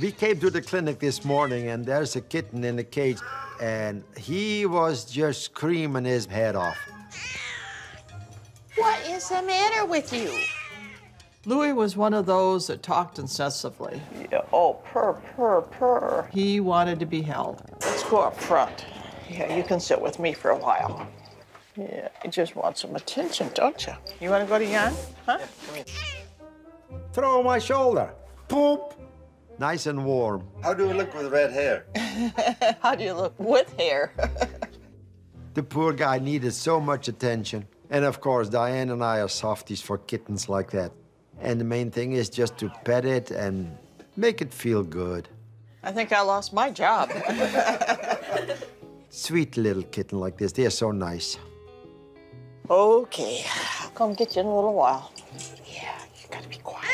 We came to the clinic this morning, and there's a kitten in the cage, and he was just screaming his head off. What is the matter with you? Louie was one of those that talked incessantly. Yeah, oh, purr, purr, purr. He wanted to be held. Let's go up front. Yeah, you can sit with me for a while. Yeah, you just want some attention, don't you? You want to go to Jan? Huh? Yeah, come here. Throw my shoulder. Poop. Nice and warm. How do you look with red hair? How do you look with hair? The poor guy needed so much attention. And of course, Diane and I are softies for kittens like that. And the main thing is just to pet it and make it feel good. I think I lost my job. Sweet little kitten like this, they're so nice. Okay, I'll come get you in a little while. Yeah, you gotta be quiet.